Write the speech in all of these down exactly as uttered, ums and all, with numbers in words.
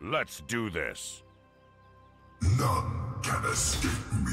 Let's do this. None can escape me.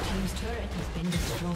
Blue team's turret has been destroyed.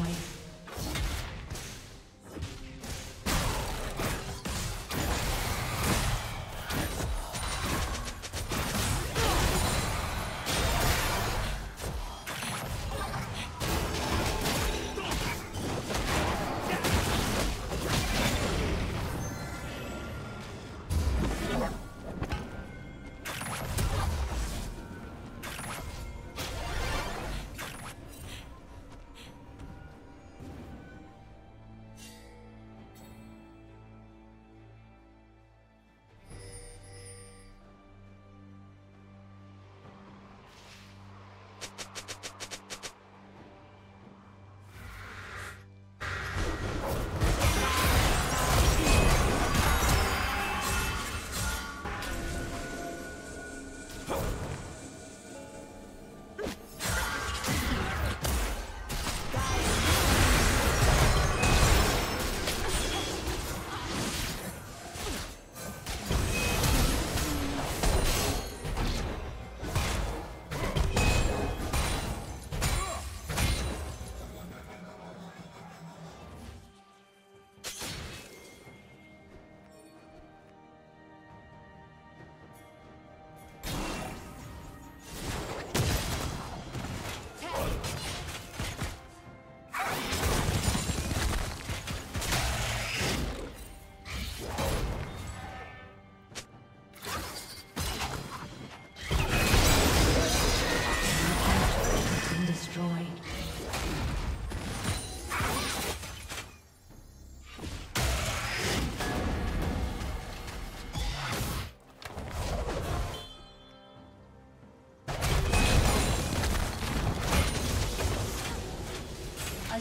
A